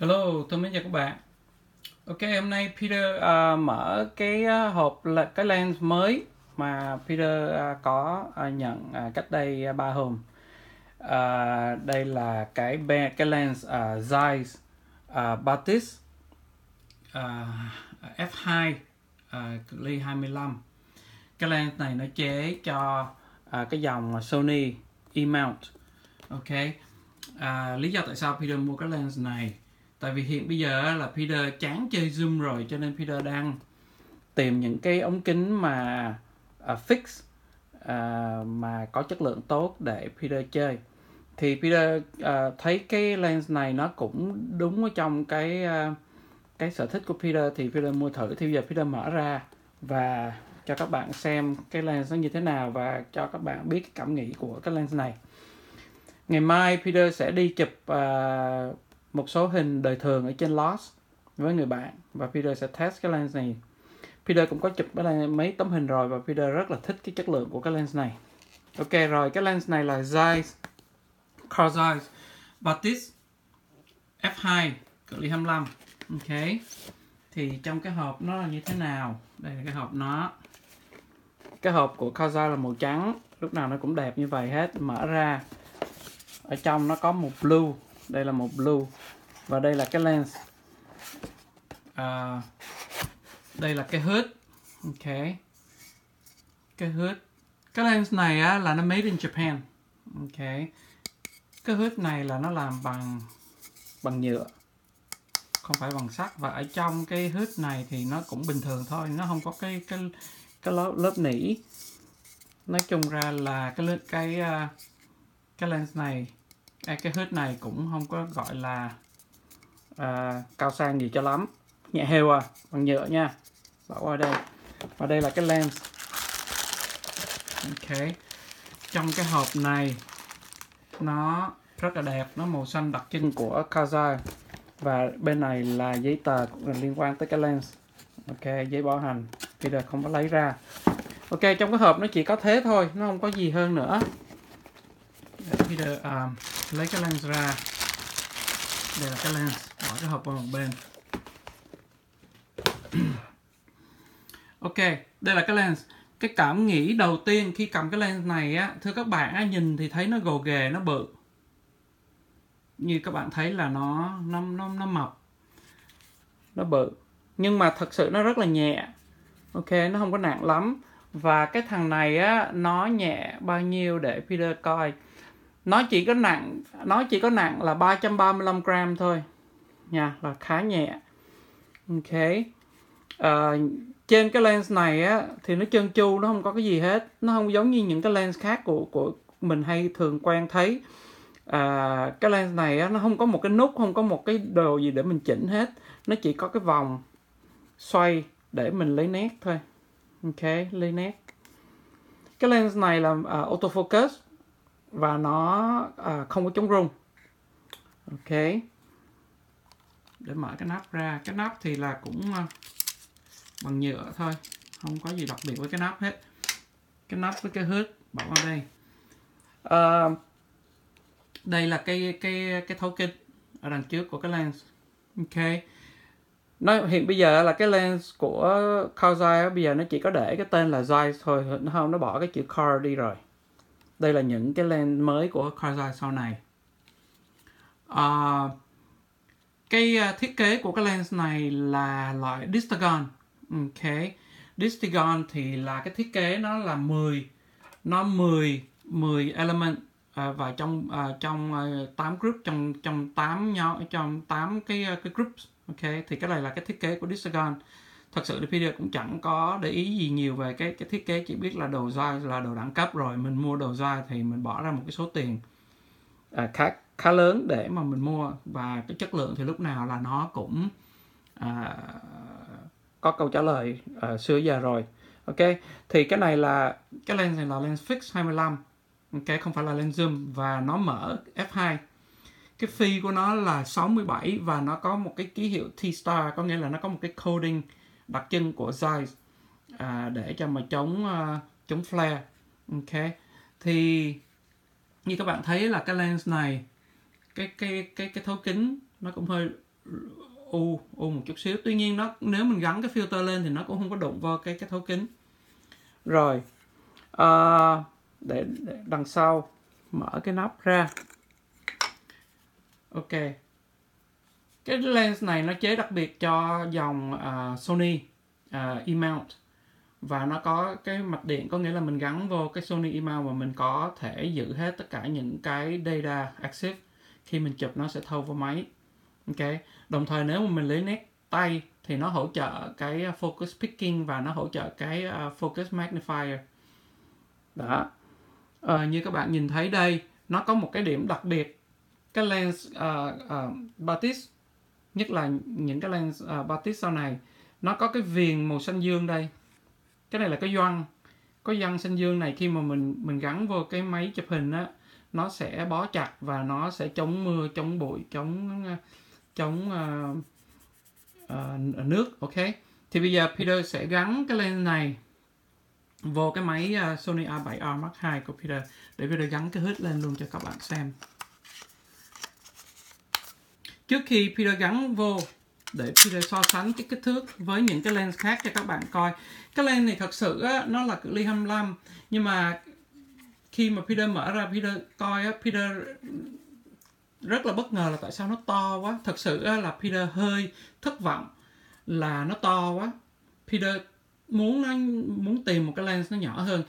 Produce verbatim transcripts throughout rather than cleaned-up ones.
Hello, tôi mến chào các bạn. Ok, hôm nay Peter uh, mở cái uh, hộp là cái lens mới mà Peter uh, có uh, nhận uh, cách đây uh, ba hôm. Uh, đây là cái cái lens uh, Zeiss uh, Batis uh, ép hai cự ly hai mươi lăm. Cái lens này nó chế cho uh, cái dòng Sony E-mount. Ok, uh, lý do tại sao Peter mua cái lens này? Tại vì hiện bây giờ là Peter chán chơi zoom rồi, cho nên Peter đang tìm những cái ống kính mà uh, fix uh, mà có chất lượng tốt để Peter chơi. Thì Peter uh, thấy cái lens này nó cũng đúng ở trong cái uh, cái sở thích của Peter, thì Peter mua thử. Thì bây giờ Peter mở ra và cho các bạn xem cái lens nó như thế nào và cho các bạn biết cái cảm nghĩ của cái lens này. Ngày mai Peter sẽ đi chụp uh, một số hình đời thường ở trên Lost với người bạn, và Peter sẽ test cái lens này. Peter cũng có chụp mấy tấm hình rồi và Peter rất là thích cái chất lượng của cái lens này. Ok, rồi cái lens này là Zeiss, Carl Zeiss Batis ép hai cỡ ly hai mươi lăm. Ok, thì trong cái hộp nó là như thế nào? Đây là cái hộp nó. Cái hộp của Carl Zeiss là màu trắng, lúc nào nó cũng đẹp như vậy hết. Mở ra, ở trong nó có một blue. Đây là một blue. Và đây là cái lens. à, Đây là cái hood. Ok, cái hood. Cái lens này á, là nó made in Japan. Ok, cái hood này là nó làm bằng Bằng nhựa, không phải bằng sắt. Và ở trong cái hood này thì nó cũng bình thường thôi, nó không có cái cái, cái lớp, lớp nỉ. Nói chung ra là cái cái cái, cái lens này, cái hood này cũng không có gọi là uh, cao sang gì cho lắm, nhẹ hều à, bằng nhựa nha. Bỏ qua đây. Và đây là cái lens. Ok, trong cái hộp này nó rất là đẹp, nó màu xanh đặc trưng của Carl Zeiss. Và bên này là giấy tờ liên quan tới cái lens. Ok, giấy bảo hành Peter không có lấy ra. Ok, trong cái hộp nó chỉ có thế thôi, nó không có gì hơn nữa. Peter um, lấy cái lens ra. Đây là cái lens, bỏ cái hộp qua một bên. Ok, đây là cái lens. Cái cảm nghĩ đầu tiên khi cầm cái lens này á, thưa các bạn á, nhìn thì thấy nó gồ ghề, nó bự. Như các bạn thấy là nó nó nó nó mập, nó bự. Nhưng mà thật sự nó rất là nhẹ. Ok, nó không có nặng lắm. Và cái thằng này á, nó nhẹ bao nhiêu để Peter coi. Nó chỉ có nặng, nó chỉ có nặng là ba trăm ba mươi lăm gram thôi nha, là khá nhẹ. Ok, à, trên cái lens này á, thì nó trơn tru, nó không có cái gì hết. Nó không giống như những cái lens khác của của mình hay thường quen thấy. à, Cái lens này á, nó không có một cái nút, không có một cái đồ gì để mình chỉnh hết. Nó chỉ có cái vòng xoay để mình lấy nét thôi. Ok, lấy nét. Cái lens này là uh, autofocus và nó uh, không có chống rung. Ok, để mở cái nắp ra. Cái nắp thì là cũng uh, bằng nhựa thôi, không có gì đặc biệt với cái nắp hết. Cái nắp với cái hood bỏ vào đây. uh, Đây là cái cái cái thấu kính ở đằng trước của cái lens. Ok, nó hiện bây giờ là cái lens của Carl Zeiss bây giờ nó chỉ có để cái tên là Zeiss thôi, nó không, nó bỏ cái chữ Carl đi rồi. Đây là những cái lens mới của Carl Zeiss sau này. À, cái thiết kế của cái lens này là loại Distagon. Ok, Distagon thì là cái thiết kế nó là mười nó mười mười element, à, và trong à, trong tám group, trong trong tám nhóm, trong tám cái cái groups. Ok, thì cái này là cái thiết kế của Distagon. Thật sự thì Peter cũng chẳng có để ý gì nhiều về cái cái thiết kế, chỉ biết là đồ Zeiss là đồ đẳng cấp rồi. Mình mua đồ Zeiss thì mình bỏ ra một cái số tiền à, khá khá lớn để mà mình mua, và cái chất lượng thì lúc nào là nó cũng à, có câu trả lời à, xưa giờ rồi. Ok, thì cái này là cái lens này là lens fix hai mươi lăm. Ok, không phải là lens zoom, và nó mở ép hai. Cái phi của nó là sáu mươi bảy và nó có một cái ký hiệu T-star, có nghĩa là nó có một cái coding đặc trưng của Zeiss à, để cho mà chống uh, chống flare. Ok, thì như các bạn thấy là cái lens này, cái cái cái cái thấu kính nó cũng hơi u u một chút xíu. Tuy nhiên nó nếu mình gắn cái filter lên thì nó cũng không có đụng vào cái cái thấu kính. Rồi à, để, để đằng sau mở cái nắp ra. Ok, cái lens này nó chế đặc biệt cho dòng uh, Sony uh, E-mount, và nó có cái mạch điện, có nghĩa là mình gắn vô cái Sony E-mount và mình có thể giữ hết tất cả những cái data active khi mình chụp, nó sẽ thâu vào máy. Ok, đồng thời nếu mà mình lấy nét tay thì nó hỗ trợ cái focus picking và nó hỗ trợ cái uh, focus magnifier. Đó, uh, như các bạn nhìn thấy đây, nó có một cái điểm đặc biệt. Cái lens uh, uh, Batis, nhất là những cái lens uh, Batis sau này, nó có cái viền màu xanh dương đây. Cái này là cái gioăng, cái gioăng xanh dương này khi mà mình mình gắn vô cái máy chụp hình á, nó sẽ bó chặt và nó sẽ chống mưa, chống bụi, chống chống uh, uh, nước. Ok, thì bây giờ Peter sẽ gắn cái lens này vô cái máy uh, Sony A bảy R Mark hai của Peter để Peter gắn cái hít lên luôn cho các bạn xem. Trước khi Peter gắn vô, để Peter so sánh cái kích thước với những cái lens khác cho các bạn coi. Cái lens này thật sự á, nó là cự ly hai mươi lăm, nhưng mà khi mà Peter mở ra Peter coi á, Peter rất là bất ngờ là tại sao nó to quá. Thật sự á, là Peter hơi thất vọng là nó to quá. Peter muốn nó, muốn tìm một cái lens nó nhỏ hơn.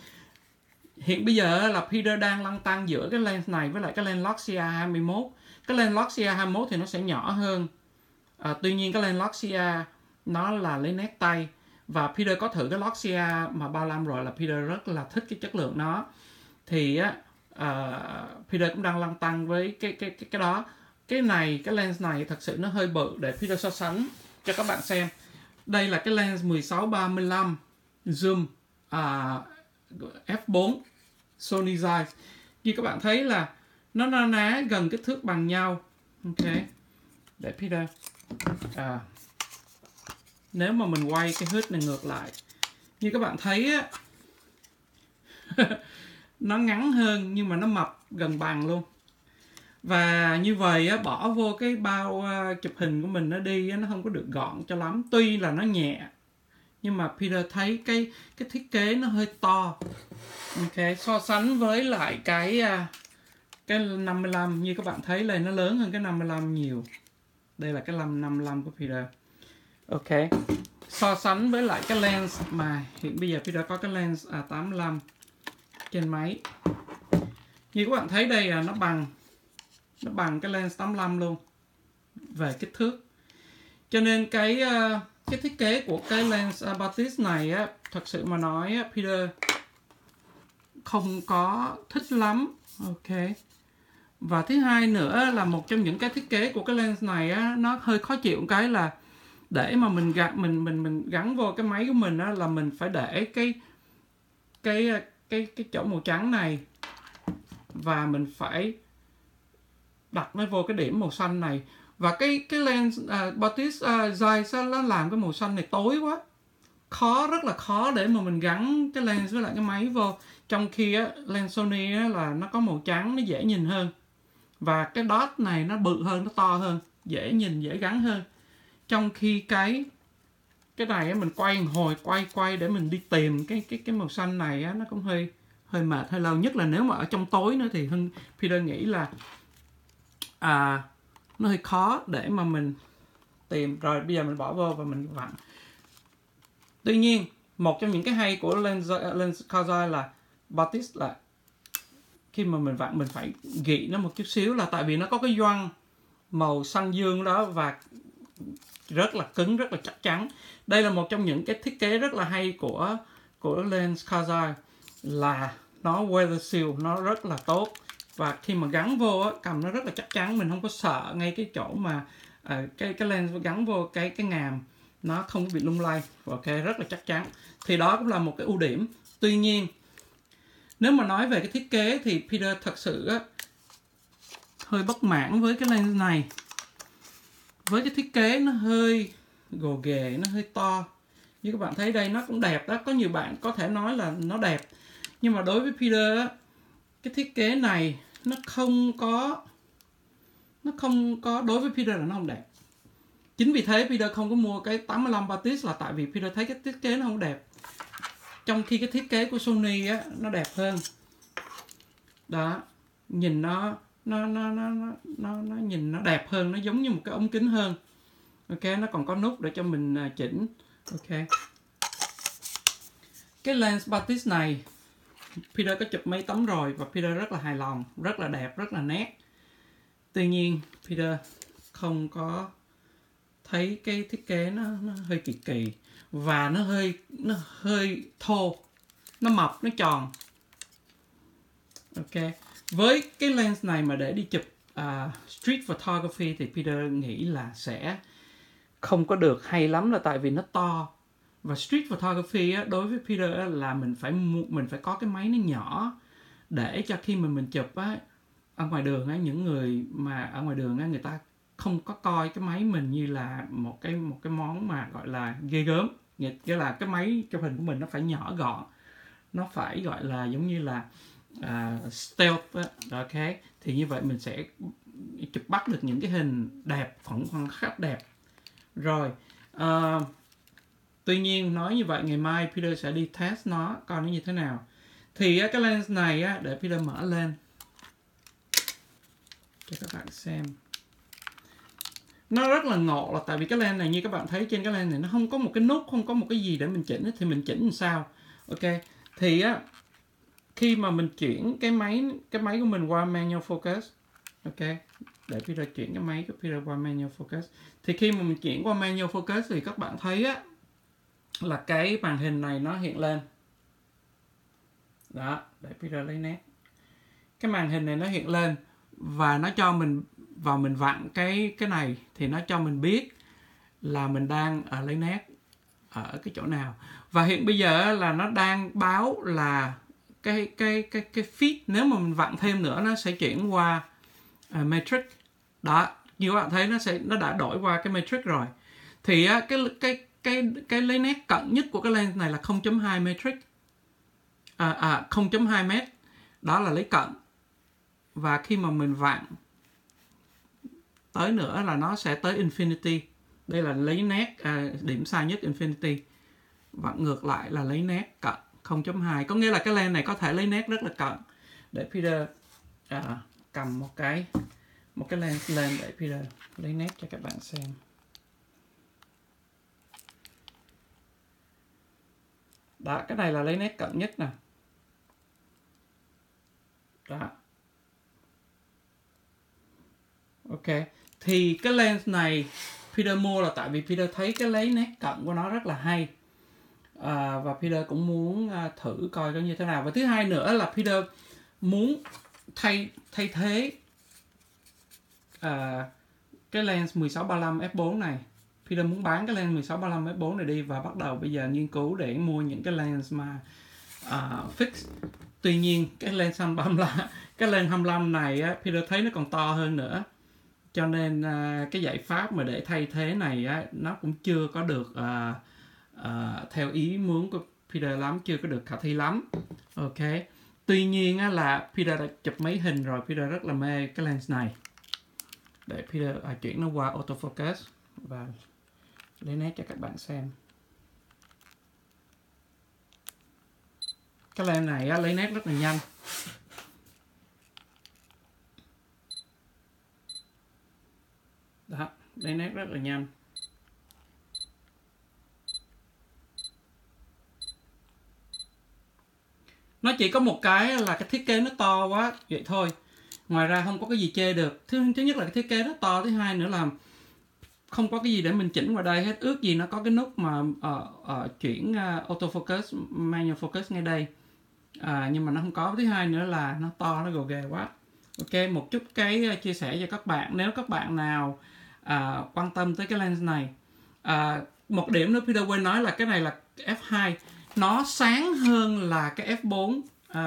Hiện bây giờ là Peter đang lăn tăn giữa cái lens này với lại cái lens LOXIA hai mốt. Cái lens LOXIA hai mốt thì nó sẽ nhỏ hơn. À, tuy nhiên cái lens LOXIA nó là lấy nét tay, và Peter có thử cái LOXIA mà ba mươi lăm rồi là Peter rất là thích cái chất lượng nó. Thì á, uh, Peter cũng đang lăn tăn với cái, cái cái cái đó. Cái này, cái lens này thật sự nó hơi bự, để Peter so sánh cho các bạn xem. Đây là cái lens mười sáu ba mươi lăm zoom uh, F bốn Sony Zeiss. Như các bạn thấy là nó na ná gần kích thước bằng nhau. Ok, để Peter à, nếu mà mình quay cái hít này ngược lại, như các bạn thấy á, nó ngắn hơn nhưng mà nó mập gần bằng luôn. Và như vậy á, bỏ vô cái bao chụp hình của mình nó đi á, nó không có được gọn cho lắm. Tuy là nó nhẹ nhưng mà Peter thấy cái cái thiết kế nó hơi to. Ok, so sánh với lại cái cái năm mươi lăm, như các bạn thấy là nó lớn hơn cái năm mươi lăm nhiều. Đây là cái năm mươi lăm của Peter. Ok, so sánh với lại cái lens mà hiện bây giờ Peter có, cái lens à, tám mươi lăm trên máy. Như các bạn thấy đây là nó bằng nó bằng cái lens tám mươi lăm luôn về kích thước. Cho nên cái cái thiết kế của cái lens Batis này á, thật sự mà nói Peter không có thích lắm. Ok, và thứ hai nữa là một trong những cái thiết kế của cái lens này á, nó hơi khó chịu một cái là để mà mình gắn mình mình mình gắn vô cái máy của mình á, là mình phải để cái cái cái cái chỗ màu trắng này và mình phải đặt nó vô cái điểm màu xanh này. Và cái cái lens uh, Batis uh, Zeiss nó làm cái màu xanh này tối quá, khó, rất là khó để mà mình gắn cái lens với lại cái máy vô. Trong khi á, lens Sony á, là nó có màu trắng, nó dễ nhìn hơn, và cái dot này nó bự hơn, nó to hơn, dễ nhìn, dễ gắn hơn. Trong khi cái cái này á, mình quay hồi quay quay để mình đi tìm cái cái cái màu xanh này á, nó cũng hơi hơi mệt, hơi lâu, nhất là nếu mà ở trong tối nữa thì Hưng Peter nghĩ là à, nó hơi khó để mà mình tìm. Rồi bây giờ mình bỏ vô và mình vặn. Tuy nhiên một trong những cái hay của lens lens Carl Zeiss là Batis là khi mà mình vặn mình phải gị nó một chút xíu, là tại vì nó có cái gioăng màu xanh dương đó và rất là cứng, rất là chắc chắn. Đây là một trong những cái thiết kế rất là hay của của lens Carl Zeiss là nó weather seal, nó rất là tốt, và khi mà gắn vô á, cầm nó rất là chắc chắn, mình không có sợ ngay cái chỗ mà à, cái cái lens gắn vô cái cái ngàm, nó không có bị lung lay. Ok, rất là chắc chắn, thì đó cũng là một cái ưu điểm. Tuy nhiên nếu mà nói về cái thiết kế thì Peter thật sự á, hơi bất mãn với cái lens này, với cái thiết kế nó hơi gồ ghề, nó hơi to. Như các bạn thấy đây, nó cũng đẹp đó, có nhiều bạn có thể nói là nó đẹp, nhưng mà đối với Peter á, cái thiết kế này nó không có nó không có đối với Peter là nó không đẹp. Chính vì thế Peter không có mua cái tám mươi lăm Batis là tại vì Peter thấy cái thiết kế nó không đẹp, trong khi cái thiết kế của Sony á, nó đẹp hơn. Đó, nhìn nó nó nó nó nó nó nhìn nó đẹp hơn, nó giống như một cái ống kính hơn. Ok, nó còn có nút để cho mình chỉnh. Ok. Cái lens Batis này Peter có chụp mấy tấm rồi và Peter rất là hài lòng, rất là đẹp, rất là nét. Tuy nhiên Peter không có thấy cái thiết kế nó, nó hơi kỳ kỳ và nó hơi nó hơi thô, nó mập, nó tròn. Ok, với cái lens này mà để đi chụp uh, street photography thì Peter nghĩ là sẽ không có được hay lắm, là tại vì nó to. Và street photography á, đối với Peter á, là mình phải mình phải có cái máy nó nhỏ để cho khi mà mình chụp á, ở ngoài đường á, những người mà ở ngoài đường á, người ta không có coi cái máy mình như là một cái một cái món mà gọi là ghê gớm. Nghĩa là cái máy chụp hình của mình nó phải nhỏ gọn, nó phải gọi là giống như là uh, stealth á. Ok, thì như vậy mình sẽ chụp bắt được những cái hình đẹp, khoảng khắc đẹp. Rồi uh, tuy nhiên nói như vậy, ngày mai Peter sẽ đi test nó coi nó như thế nào. Thì cái lens này á, để Peter mở lên cho các bạn xem. Nó rất là ngộ là tại vì cái lens này, như các bạn thấy trên cái lens này, nó không có một cái nút, không có một cái gì để mình chỉnh. Thì mình chỉnh làm sao? Ok, thì á, khi mà mình chuyển cái máy cái máy của mình qua manual focus. Ok, để Peter chuyển cái máy của Peter qua manual focus. Thì khi mà mình chuyển qua manual focus thì các bạn thấy á, là cái màn hình này nó hiện lên. Đó, để Peter lấy nét. Cái màn hình này nó hiện lên và nó cho mình vào, mình vặn cái cái này thì nó cho mình biết là mình đang ở lấy nét ở cái chỗ nào. Và hiện bây giờ là nó đang báo là cái cái cái cái feed, nếu mà mình vặn thêm nữa nó sẽ chuyển qua uh, matrix. Đó, như các bạn thấy nó sẽ nó đã đổi qua cái matrix rồi. Thì uh, cái cái cái cái lấy nét cận nhất của cái lens này là không chấm hai matrix. À, à không chấm hai mét. Đó là lấy cận. Và khi mà mình vặn tới nữa là nó sẽ tới infinity. Đây là lấy nét à, điểm xa nhất infinity. Vặn ngược lại là lấy nét cận không chấm hai. Có nghĩa là cái lens này có thể lấy nét rất là cận. Để Peter à, cầm một cái một cái lens lên để Peter lấy nét cho các bạn xem. Đó, cái này là lấy nét cận nhất nè. Đó. Ok, thì cái lens này Peter mua là tại vì Peter thấy cái lấy nét cận của nó rất là hay. à, Và Peter cũng muốn à, thử coi nó như thế nào. Và thứ hai nữa là Peter muốn thay thay thế à, cái lens mười sáu ba mươi lăm F bốn này. Peter muốn bán cái lens mười sáu ba mươi lăm F bốn này đi và bắt đầu bây giờ nghiên cứu để mua những cái lens mà uh, fix. Tuy nhiên cái lens hai mươi lăm, cái lens hai mươi lăm này á, Peter thấy nó còn to hơn nữa. Cho nên uh, cái giải pháp mà để thay thế này á, nó cũng chưa có được uh, uh, theo ý muốn của Peter lắm, chưa có được khả thi lắm. Ok. Tuy nhiên á, là Peter đã chụp mấy hình rồi, Peter rất là mê cái lens này. Để Peter uh, chuyển nó qua autofocus và lấy nét cho các bạn xem. Cái lens này á, lấy nét rất là nhanh. Đó, lấy nét rất là nhanh. Nó chỉ có một cái là cái thiết kế nó to quá vậy thôi. Ngoài ra không có cái gì chê được. Thứ, thứ nhất là cái thiết kế nó to, thứ hai nữa là không có cái gì để mình chỉnh vào đây hết. Ước gì nó có cái nút mà uh, uh, chuyển uh, autofocus, manual focus ngay đây. uh, Nhưng mà nó không có. Thứ hai nữa là nó to, nó gồ ghề quá. Ok, một chút cái uh, chia sẻ cho các bạn. Nếu các bạn nào uh, quan tâm tới cái lens này. uh, Một điểm nữa Peter quên nói là cái này là F hai. Nó sáng hơn là cái F bốn. uh,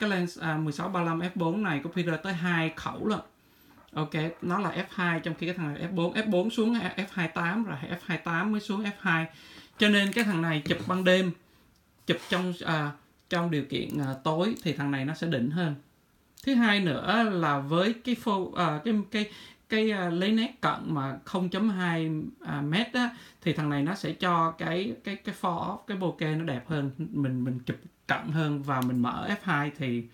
Cái lens uh, mười sáu ba mươi lăm F bốn này của Peter tới hai khẩu lận. Ok, nó là F hai trong khi cái thằng này F bốn. F bốn xuống F hai tám rồi, F hai tám mới xuống F hai. Cho nên cái thằng này chụp ban đêm, chụp trong à, trong điều kiện à, tối thì thằng này nó sẽ đỉnh hơn. Thứ hai nữa là với cái phô, à, cái cái cái lấy nét cận mà không chấm hai mét á, thì thằng này nó sẽ cho cái cái cái for cái bokeh nó đẹp hơn, mình mình chụp cận hơn và mình mở ép hai thì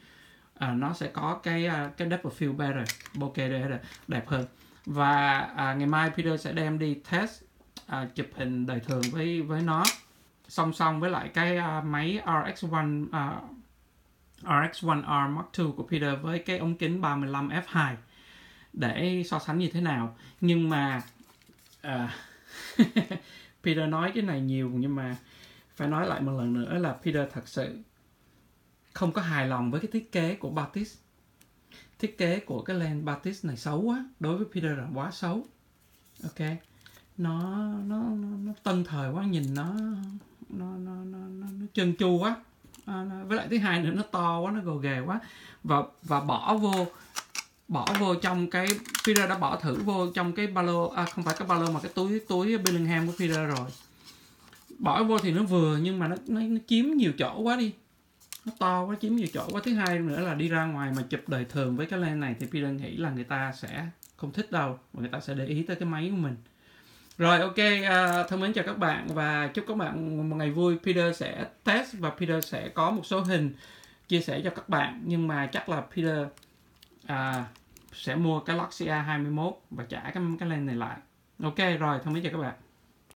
à, nó sẽ có cái cái depth of field better, bokeh đẹp hơn. Và à, ngày mai Peter sẽ đem đi test à, chụp hình đời thường với với nó song song với lại cái uh, máy rờ ích một uh, rờ ích một R Mark hai của Peter với cái ống kính ba mươi lăm f hai để so sánh như thế nào. Nhưng mà uh, Peter nói cái này nhiều, nhưng mà phải nói lại một lần nữa là Peter thật sự không có hài lòng với cái thiết kế của Batis. Thiết kế của cái lens Batis này xấu quá, đối với Peter là quá xấu. Ok, nó nó nó, nó tân thời quá, nhìn nó nó nó nó, nó trơn tru quá. À, với lại thứ hai nữa nó to quá, nó gồ ghề quá, và và bỏ vô bỏ vô trong cái Peter đã bỏ thử vô trong cái ba lô, à, không phải cái ba lô mà cái túi túi Billingham của Peter rồi. Bỏ vô thì nó vừa nhưng mà nó, nó nó chiếm nhiều chỗ quá đi, nó to quá, chiếm nhiều chỗ quá. Thứ hai nữa là đi ra ngoài mà chụp đời thường với cái lens này thì Peter nghĩ là người ta sẽ không thích đâu, mà người ta sẽ để ý tới cái máy của mình. Rồi, ok, uh, thân mến chào các bạn và chúc các bạn một ngày vui. Peter sẽ test và Peter sẽ có một số hình chia sẻ cho các bạn. Nhưng mà chắc là Peter uh, sẽ mua cái LOXIA hai mươi mốt và trả cái, cái lens này lại. Ok, rồi, thân mến chào các bạn.